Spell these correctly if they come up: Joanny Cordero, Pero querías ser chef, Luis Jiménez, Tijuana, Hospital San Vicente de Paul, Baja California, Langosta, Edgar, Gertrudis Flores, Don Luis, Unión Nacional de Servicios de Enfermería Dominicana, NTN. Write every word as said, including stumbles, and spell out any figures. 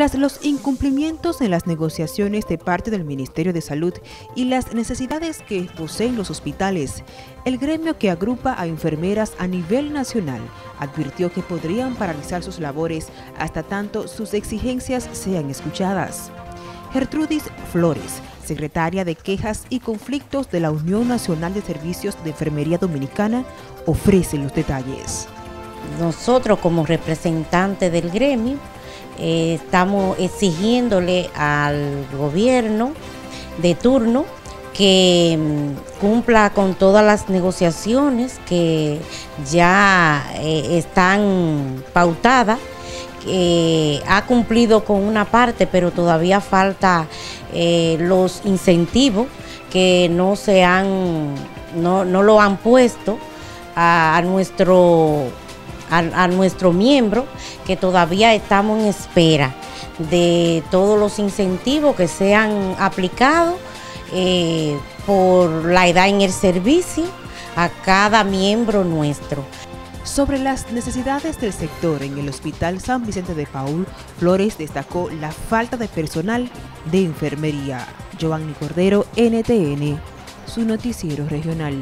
Tras los incumplimientos en las negociaciones de parte del Ministerio de Salud y las necesidades que poseen los hospitales, el gremio que agrupa a enfermeras a nivel nacional advirtió que podrían paralizar sus labores hasta tanto sus exigencias sean escuchadas. Gertrudis Flores, secretaria de Quejas y Conflictos de la Unión Nacional de Servicios de Enfermería Dominicana, ofrece los detalles. Nosotros, como representantes del gremio, eh, estamos exigiéndole al gobierno de turno que cumpla con todas las negociaciones que ya eh, están pautadas. Eh, ha cumplido con una parte, pero todavía falta eh, los incentivos que no se han, no, no lo han puesto a, a nuestro a, a nuestro miembro, que todavía estamos en espera de todos los incentivos que sean aplicados eh, por la edad en el servicio a cada miembro nuestro. Sobre las necesidades del sector en el Hospital San Vicente de Paul, Flores destacó la falta de personal de enfermería. Joanny Cordero, N T N, su noticiero regional.